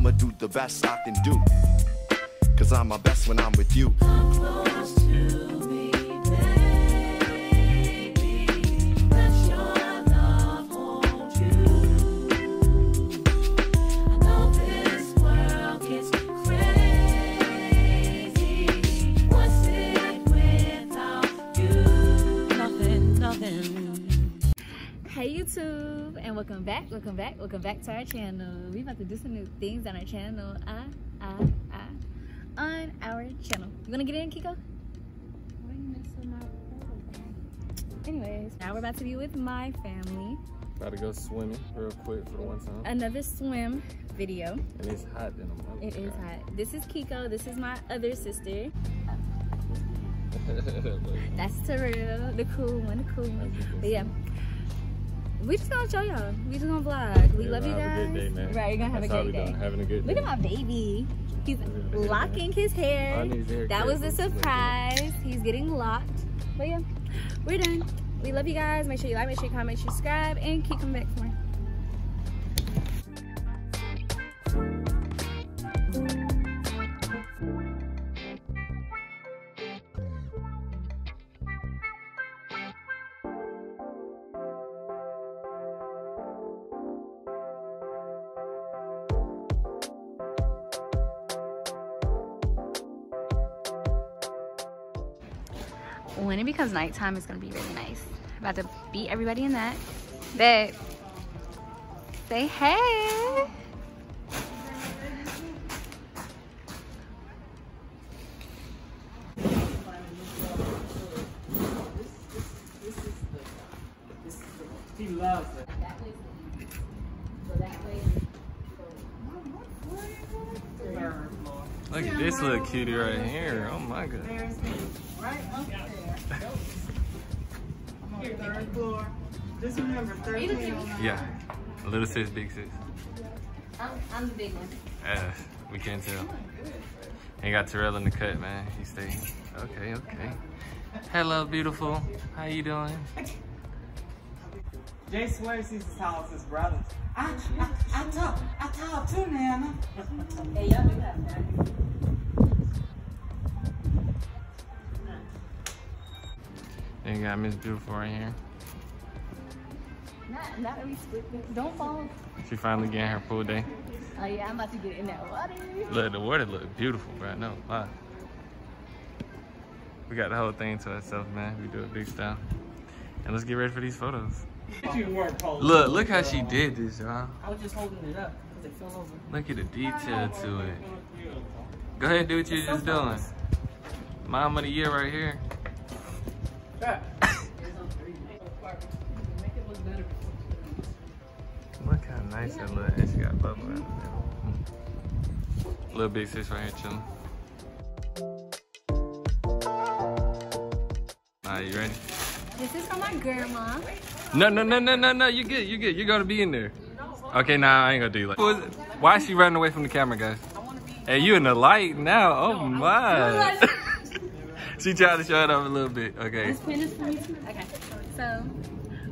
I'ma do the best I can do, 'cause I'm my best when I'm with you. I'm close to me, baby, but your love won't do. I know this world gets crazy. What's it without you? Nothing, nothing. Hey YouTube, and welcome back to our channel. We about to do some new things on our channel. You wanna get in, Kiko? Anyways, now we're about to be with my family. About to go swimming real quick for one time. Another swim video. And it's hot in the morning. It is hot. This is Kiko. This is my other sister. That's Terrell, the cool one, But yeah, we just gonna show y'all. We just gonna vlog. We love you guys. Have a good day, man. Right, you're gonna have a great day. Having a good day. Look at my baby. He's locking his hair. That was a surprise. He's getting locked. But yeah, we're done. We love you guys. Make sure you like, make sure you comment, make sure you subscribe, and keep coming back for more. When it becomes nighttime, it's gonna be really nice. About to beat everybody in that. Babe, say hey. He loves it. Look at this little cutie right here. Oh my god. Right up there. I'm on the third floor. Just remember, 1309. Yeah. Little sis, big sis. I'm the big one. Yeah, we can't tell. He got Terrell in the cut, man. He stayed. Okay, okay. Hello, beautiful. How you doing? Jay swears he's as tall as his brother. I talk too, Nana. Hey, y'all do that, man. And you got Miss Beautiful right here. Not really split. Don't fall. She finally getting her pool day. Oh yeah, I'm about to get in that water. Look, the water look beautiful right now. Wow. We got the whole thing to ourselves, man. We do it big style. And let's get ready for these photos. Look how she did this, y'all. I was just holding it up because it fell over. Look at the detail to it. Go ahead and do what you're just doing. Mom of the year right here. Look how nice that look, and she got bubble out of there. Little big sis right here chilling. Alright, you ready? This is from my grandma. No, you good, you good. You're gonna be in there. Okay, nah, I ain't gonna do you like that. Why is she running away from the camera, guys? Hey, you in the light now? Oh my. She tried to show it off a little bit. Okay. This pin is for me too. Okay. So,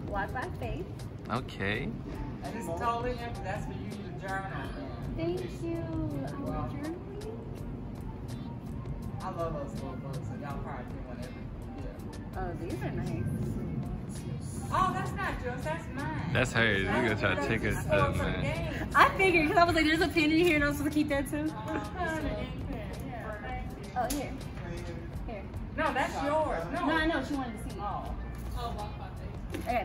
walk by faith. Okay. I just told him that's what you need to journal. Thank you. I'm journaling. I love those little books, and y'all probably do one every year. Oh, these are nice. Oh, that's not yours. That's mine. That's hers. We're going to try to take her stuff, man. I figured, because I was like, there's a pin in here, and I'm supposed to keep that too. Oh, here. No, that's yours. No, I know. She wanted to see it. Oh, walk by faith. Okay.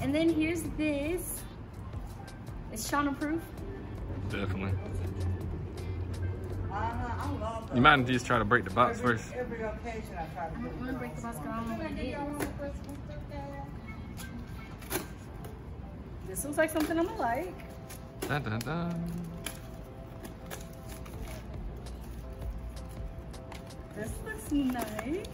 And then here's this. It's Shauna proof. Definitely. You might just try to break the box first. Every occasion I try to break the box. I don't want to break the box. This looks like something I'm going to like. Dun, dun, dun. This looks nice.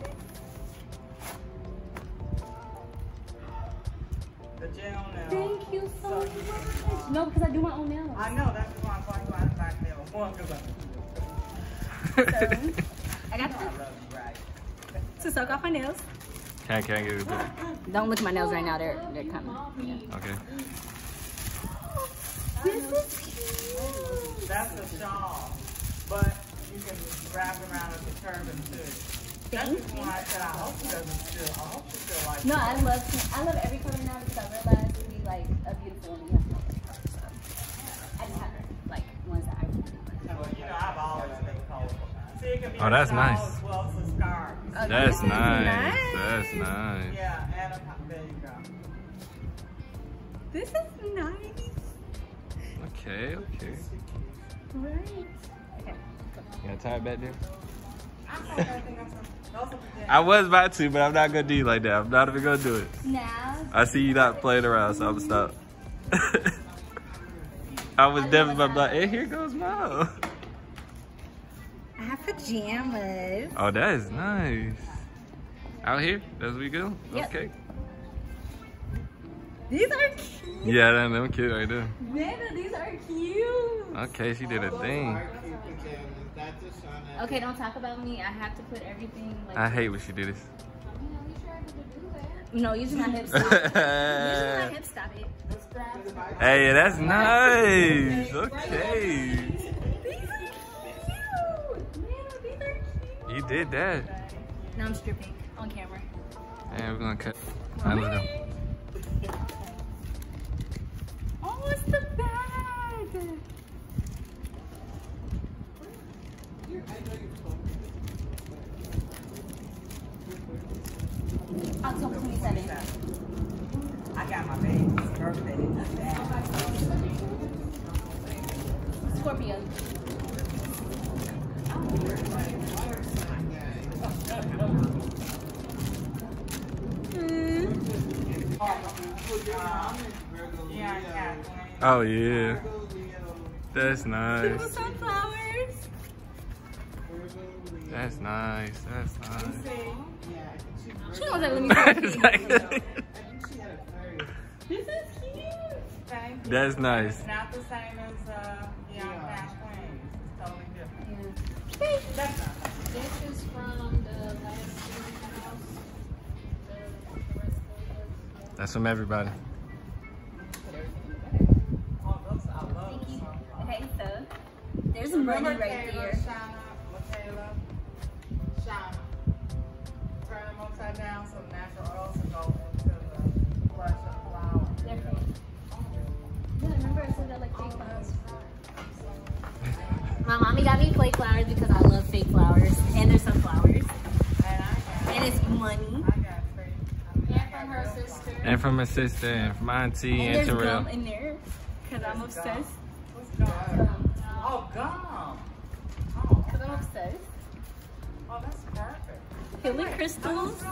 The gel nail. Thank you so much. No, because I do my own nails. I know, that's why I'm talking about black nails. One, good luck. So, I got this to soak off my nails. Can't get it. Don't look at my nails right now. They're kind of. Yeah. Okay. This is cute. That's a shawl, but you can wrap around with the turban too. That's why I said I hope she doesn't feel, I hope she feel like no, that. I love every color now because I realize we like a beautiful one. I just have like ones that I really like. Well, you know, I've always been colorful. See, it can be oh, that's nice. As well as a scarf. Okay. That's nice. That's nice. Yeah, and a, there you go. This is nice. Okay, okay. Right. Okay. You gonna tie it back there? I was about to, but I'm not gonna do you like that. I'm not even gonna do it. Now I see you not playing around, so I'm gonna stop. I was definitely like, hey, here goes mom. I have pajamas. Oh, that is nice. Out here, as we go. Yep. Okay. These are cute. Yeah, them cute right there. Nana, these are cute. Okay, she did a thing. Okay, don't talk about me. I have to put everything. Like, I hate when she did this. No, using my hips. Stop it. Hey, that's nice. Okay. These are cute. Man, these are cute. You did that. Now I'm stripping on camera. And we're gonna cut. I love them. Oh, it's the bag. October 27th. I got my baby's birthday. Scorpio. Oh yeah. That's nice. That's nice. That's nice. She was like, let me this is cute. Thank you. That's nice. It's not the same as Cash Queen. It's totally different. Yeah. That's nice. This is from the last year's house. That's from everybody. Oh, those I love. Thank you. Okay, so there's some money right there. Shana. Turn them upside down, some natural oils to go into the brush of flour. Yeah, remember I said I like fake flowers. My mommy got me clay flowers because I love fake flowers. And there's some flowers. And it's money. And from her sister. And from her sister, and from auntie, and Terrell. There's gum in there, because I'm obsessed. What's gum? Oh, gum. Because I'm obsessed. Oh, that's perfect. Hilly crystals.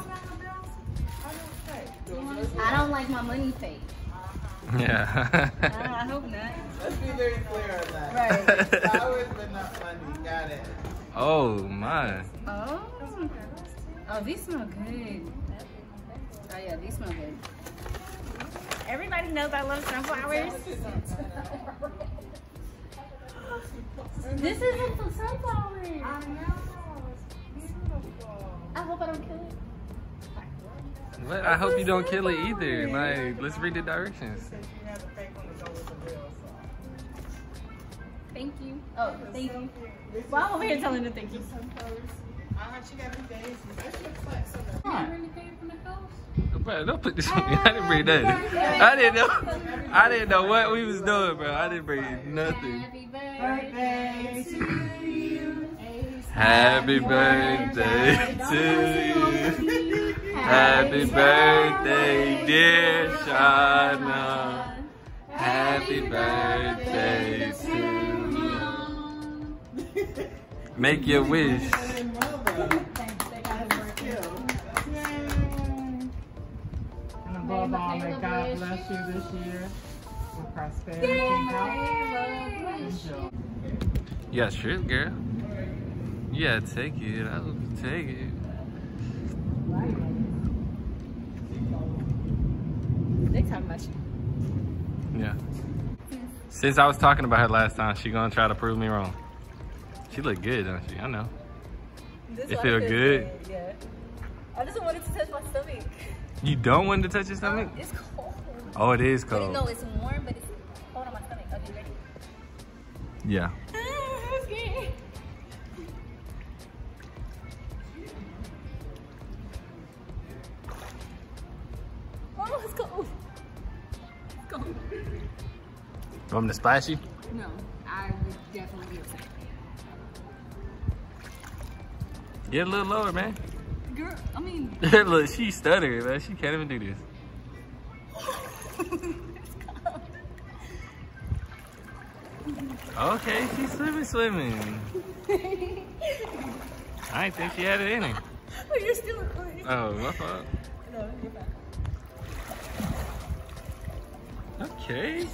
I don't like my money fake. Yeah. I hope not. Let's be very clear on that. Right. Flowers but not money. Got it. Oh my. Oh. Oh, these smell good. Oh yeah, these smell good. Everybody knows I love sunflowers. This isn't for sunflowers. I know. I hope I don't kill it. What? I hope you don't kill it either. Like, let's read the directions. Thank you. Oh, thank you. Why am I over here telling her thank you? Bro, don't put this on me. I didn't bring that. I didn't know what we was doing, bro. I didn't bring nothing. Happy birthday to you. Happy birthday to you. Happy birthday, dear Shana. Happy birthday to you. Make your wish. And above all, may God bless you this year with prosperity and health. Yeah, sure, girl. Yeah, take it. I'll take it. They talking about you. Yeah. Since I was talking about her last time, she gonna try to prove me wrong. She look good, don't she? I know. This it feel good. Yeah. I just wanted to touch my stomach. You don't want to touch your stomach? It's cold. Oh, it is cold. No, it's warm, but it's cold on my stomach. Are you ready? Yeah. Okay. Oh, it's cold. It's cold. You want me to splash you? No, I would definitely be upset. Get a little lower, man. Girl, I mean. Look, she's stuttering, man. She can't even do this. Okay, she's swimming. I didn't think she had it in her. Well, you're still recording. Oh, my fault. No, you're fine. Okay.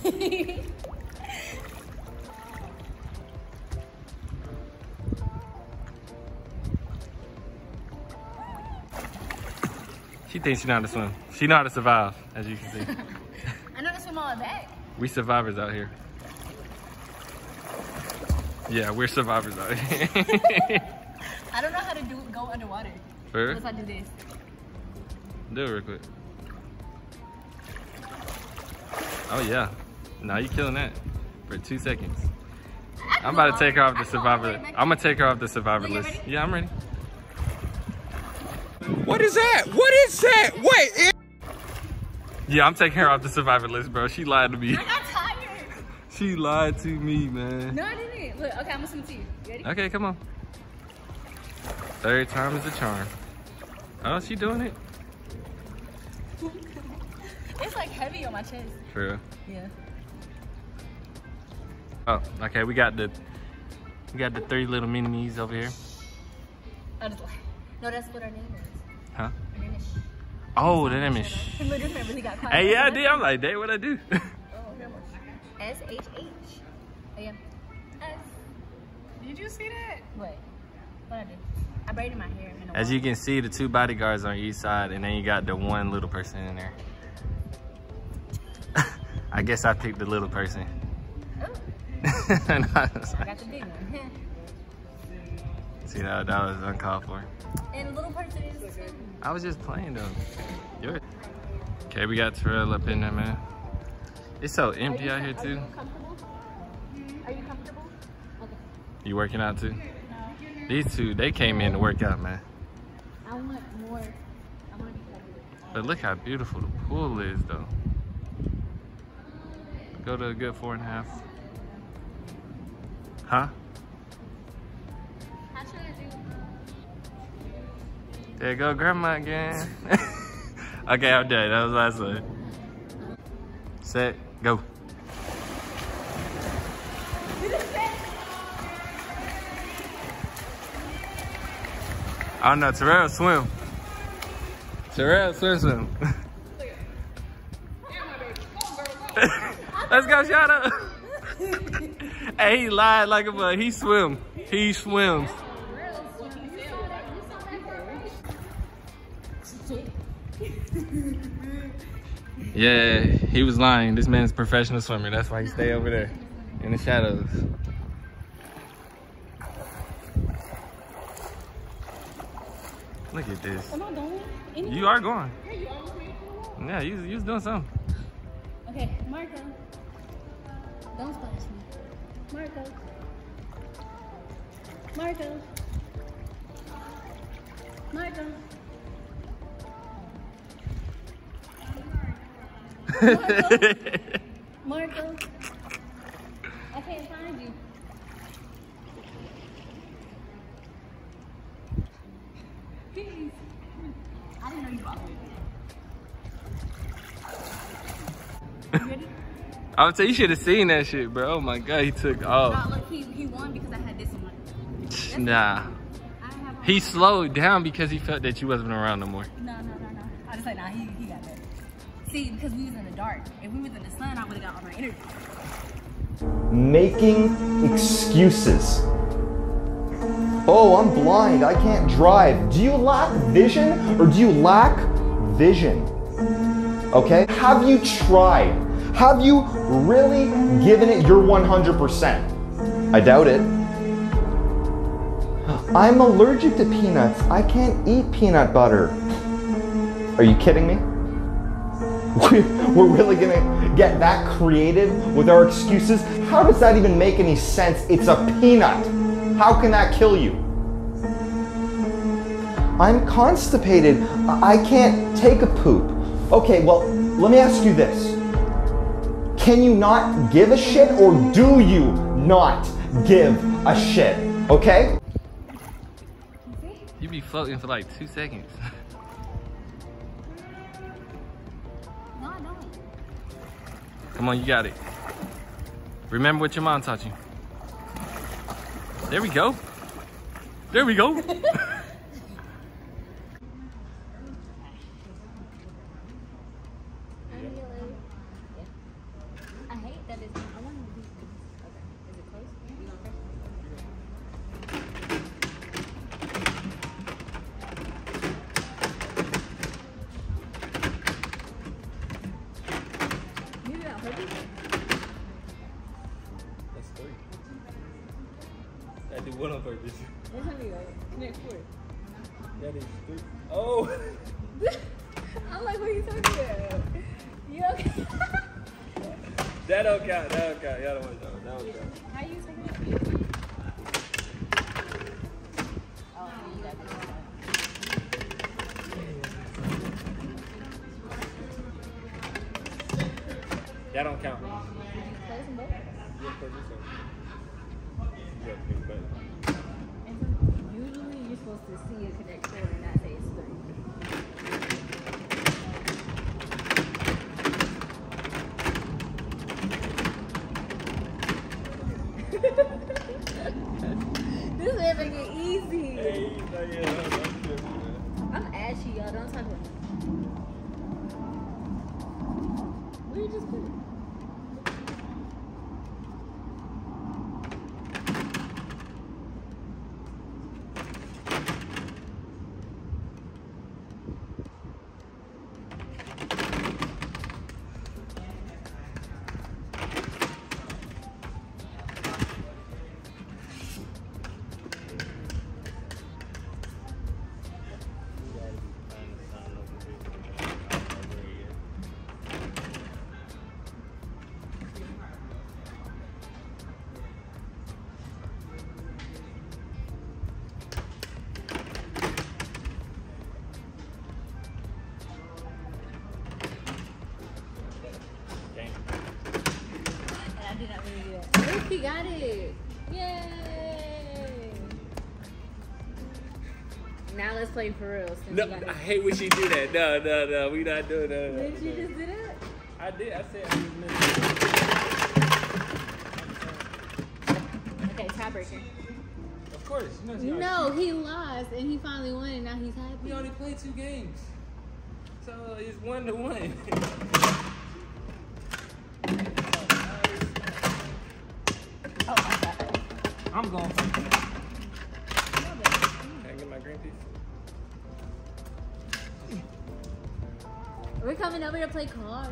She thinks she knows how to swim. She knows how to survive, as you can see. I know how to swim all the back. We survivors out here. Yeah, we're survivors out here. I don't know how to go underwater. For real? Unless I do this. Do it real quick. Oh yeah. Now you're killing that for 2 seconds. I'm about to take her off the survivor. I'm gonna take her off the survivor list. Ready? Yeah, I'm ready. What is that? What is that? Wait. Yeah, I'm taking her off the survivor list, bro. She lied to me. I got tired. She lied to me, man. No, I didn't. Look, okay, I'm gonna swim to you. You ready? Okay, come on. Third time is a charm. Oh, she doing it. It's like heavy on my chest. True. Yeah. Oh, okay. We got the three little mini-me's over here. I just lied. No, that's what our name is. Huh? Our name is. Oh, the name is. Hey, yeah, I did. I'm like, dang, what I do? Oh, that was S-H-H. Oh, yeah. S. Did you see that? What? What I did? I braided my hair. As you can see, the two bodyguards on each side, and then you got the one little person in there. I guess I picked the little person. Oh. I got the big one. See, that was uncalled for. And little parts of his. I was just playing though. Okay, we got Terrell up in there, man. It's so empty out here too. Are you comfortable? Are you comfortable? Okay. You working out too? No. These two, they came in to work out, man. I want more. I want to be better. But look how beautiful the pool is though. Go to a good 4.5. Huh? There go grandma again. Okay, I'm done. That was last one. Set, go. I don't know, Terrell swim. Terrell swim. Let's go, shout out. Hey, he lied like a bug. He swim. He swims. Yeah, he was lying. This man's a professional swimmer. That's why he stay over there in the shadows. Look at this. Am I going? Anything? You are going. Yeah, you always made it. Yeah, you was doing something. Okay, Marco. Don't splash me. Marco. Marco. Marco. Marco. Marco. I can't find you. Please. I didn't know you brought me. You ready? I would say you should have seen that shit, bro. Oh my god, he took off. Nah, look, he won because I had this one. That's nah. He slowed down because he felt that you wasn't around no more. No. I just like, nah, he got that. See, because we was in the dark. If we was in the sun, I would have got all my energy. Making excuses. Oh, I'm blind. I can't drive. Do you lack vision or do you lack vision? Okay? Have you tried? Have you really given it your 100%? I doubt it. I'm allergic to peanuts. I can't eat peanut butter. Are you kidding me? We're really gonna get that creative with our excuses. How does that even make any sense? It's a peanut. How can that kill you? I'm constipated. I can't take a poop. Okay, well, let me ask you this. Can you not give a shit, or do you not give a shit? Okay? You'd be floating for like 2 seconds. Come on, you got it. Remember what your mom taught you. There we go. There we go. One on purpose. That's how we go. Connect four. That is three. Oh! I'm like, what are you talking about? You okay? That don't count. That don't count. Y'all don't want to talk. That don't count. How you talking about it? Oh, you got to do that. That don't count. Play some bubbles. Yeah, play this one. Usually you're supposed to see a connect four and not say it's three. This is making it easy. Hey, I'm ashy, y'all. Don't talk about me. Where you just put it? He got it! Yay! Now let's play for real. No, I hate when she do that. No, no, no, we not doing that. Did you just do that? I did. I said I was missing. Okay, tiebreaker. Of course. No, he lost and he finally won, and now he's happy. We only played 2 games, so it's 1-1. I'm going. Can I get my green piece? We're coming over to play cards.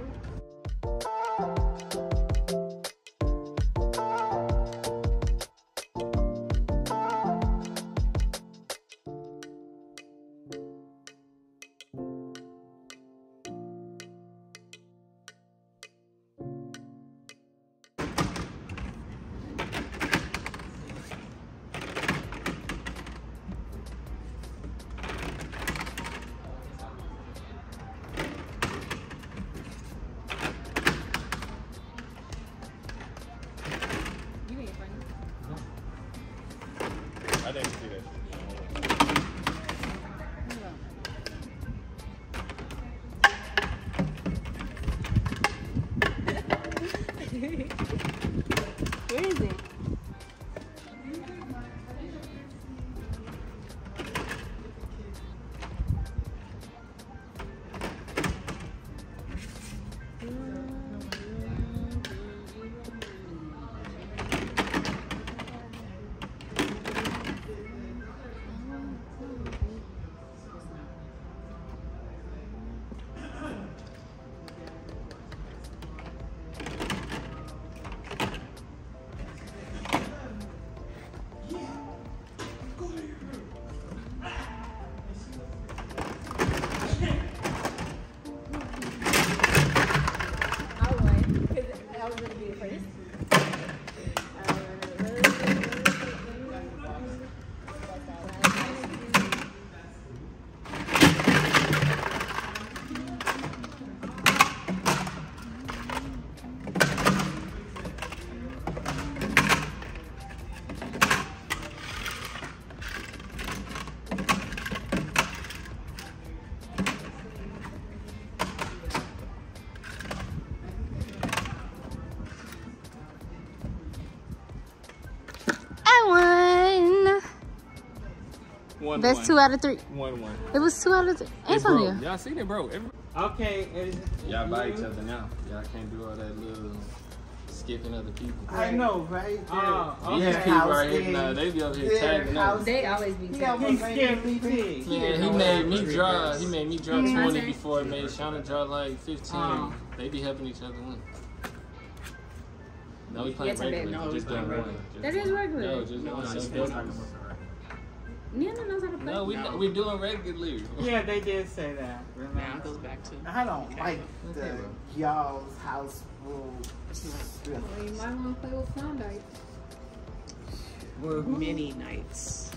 I didn't see that. Where is it? 1-1. That's 2 out of 3. 1-1. It was 2 out of 3. Antonio. Y'all seen it, bro. Okay. Y'all by each other now. Y'all can't do all that little skipping other people. I know, right? These people right here, nah, they be over here tagging us. They always be tagging us. He scared me big. Yeah, he made me draw. He made me draw 20 before it made Shauna draw like 15. They be helping each other win. No, we playing regular. No, just playing regular. That is regular. No, just one. Nana knows how to play. No, we're doing regular. Yeah, they did say that. Now it goes back to. I don't like the y'all's house rule. Well, you might want to play with Klondike. Well, many nights.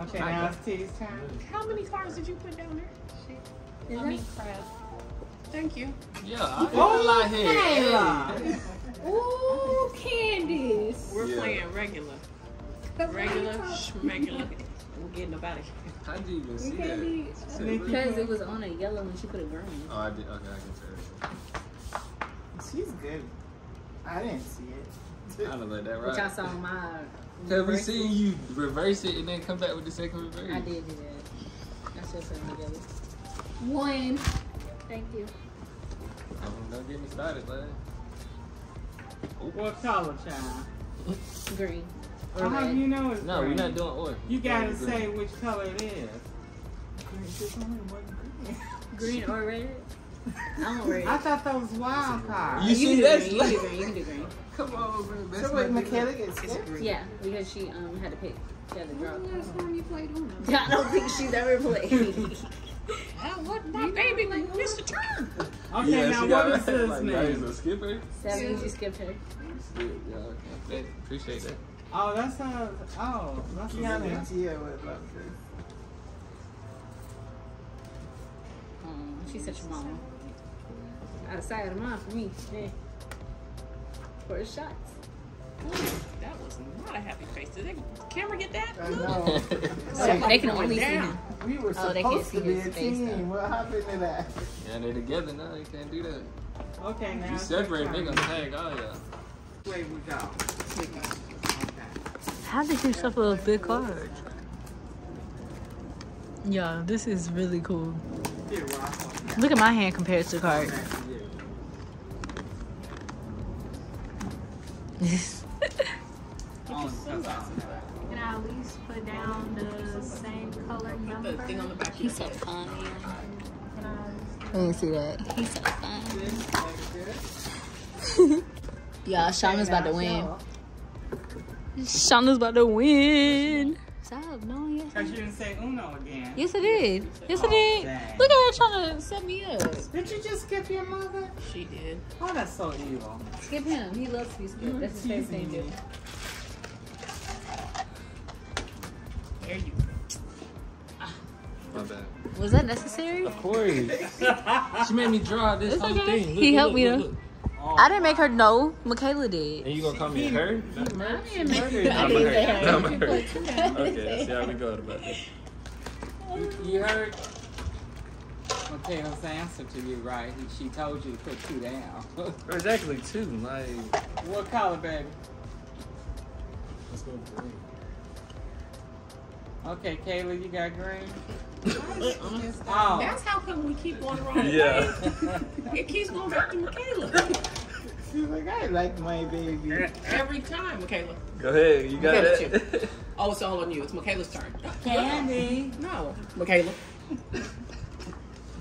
Okay, now it's tea's time. How many cards did you put down there? Shit. I mean, crap. Thank you. Yeah, I got a lot here. Ooh, Candice. We're playing regular. Regular, schmegular. We're getting about it. How did you even see that? Because it was on a yellow and she put a green. Oh, I did. Okay, I can tell. She's good. I didn't see it. I don't let that ride. Which I saw my. Because we seen you reverse it and then come back with the second reverse. I did do that. That's just something together. One. Thank you. Don't get me started, lad. What color, child? Green. Or how do you know it's green? No, we're not doing oil. You gotta say which color it is. Green or red? I'm red. I thought that was wild card. You see that? You can do green. You can do green. Come on, bro. So wait, Michaela gets green. Yeah, because she had to pick. She had to draw. When was the last time you played Uno? I don't think she's ever played. What my baby like Mr. Trump? Okay, yeah, now what is this like, name? A skipper? Seven, yeah. You skipped her. Yeah, okay. Appreciate that. Oh, that sounds. Oh, that's not an idea what about this. She's such a mom. Outside of the mom for me. Yeah. For the shots. Ooh, that was not a happy face. Did the camera get that? I know. They can only see him. We were supposed to be a team. What happened to that? Yeah, they're together now. You can't do that. Okay, now. You separate, they're going to tag all y'all. Where we go. How did you shuffle a big card? Yeah, this is really cool. Look at my hand compared to the card. Can I at least put down the same color number? The thing on the back. He's so fun. I didn't see that. He's so fun. Y'all, Shauna's about to win. Shauna's about to win. Stop, no, yes. Because you didn't say Uno again. Yes, I did. Yes, I did. Dang. Look at her trying to set me up. Did you just skip your mother? She did. Oh, that's so evil. Skip him. He loves to be skipped. That's the first thing to do. There you go. My bad. Was that necessary? Of course. She made me draw this whole thing. Look, he helped me though. Oh, I didn't make her know. Michaela did. And you gonna call me her? I didn't make her. I'm a her. I'm a her. Okay, let's see how we go about this. You heard Michaela's answer to you, right? She told you to put 2 down. There's actually 2. Like what color, baby? Let's go green. Okay, Kayla, you got green. That's how come we keep going wrong. Yeah. It keeps going back to Michaela. She's like, I like my baby. Every time, Michaela. Go ahead, you got it. Oh, it's all on you. It's Michaela's turn. Candy. No, Michaela.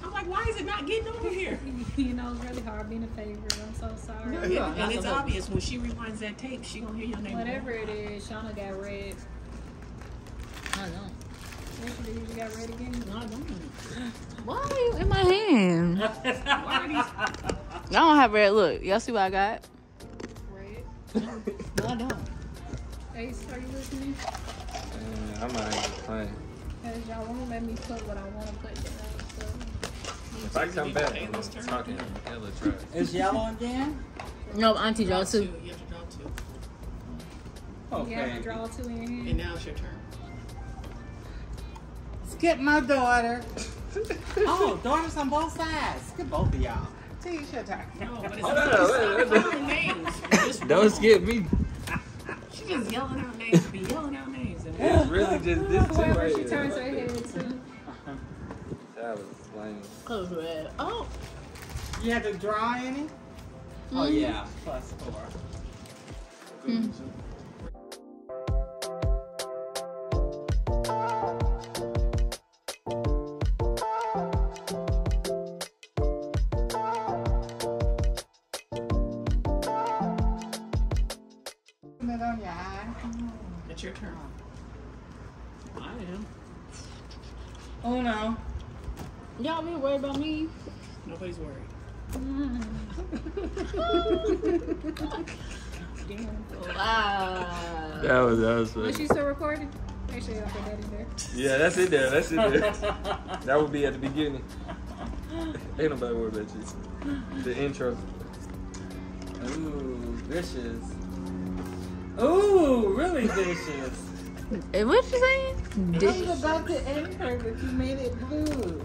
I'm like, why is it not getting over here? You know, it's really hard being a favorite. I'm so sorry. No, yeah. And it's obvious. When she rewinds that tape, she gonna hear your name. Whatever it is, Shauna got red. I don't. You got red again? No, I don't. Why are you in my hand? Why are these? I don't have red. Look, y'all see what I got? Red? No, I don't. Ace, are you listening? I'm not even playing. Because y'all won't let me put what I want to put down. So. If I come back, I'm talking to Michaela. Is yellow again? No, Auntie, draw 2. You have to draw 2. Okay. You have to draw 2 in your hand. And now it's your turn. Skip my daughter. Oh, daughters on both sides. Skip both of y'all. T, your turn. No, but it's not names. Don't skip me. She's She's just yelling out names, be yelling out names. And it's really just this two right she turns her head to. That was lame. Close red. Oh. You had to draw any? Mm-hmm. Oh yeah, +4. Mm-hmm. It's your turn. I am. Oh no. Y'all be worried about me. Nobody's worried. Wow. That was funny. Was she still recording? Make sure you don't put that in there. Yeah, that's it there. That's it there. That would be at the beginning. Ain't nobody worried about you. The intro. Ooh, vicious. Ooh, really vicious. What you saying? I was about to end her, but you made it blue.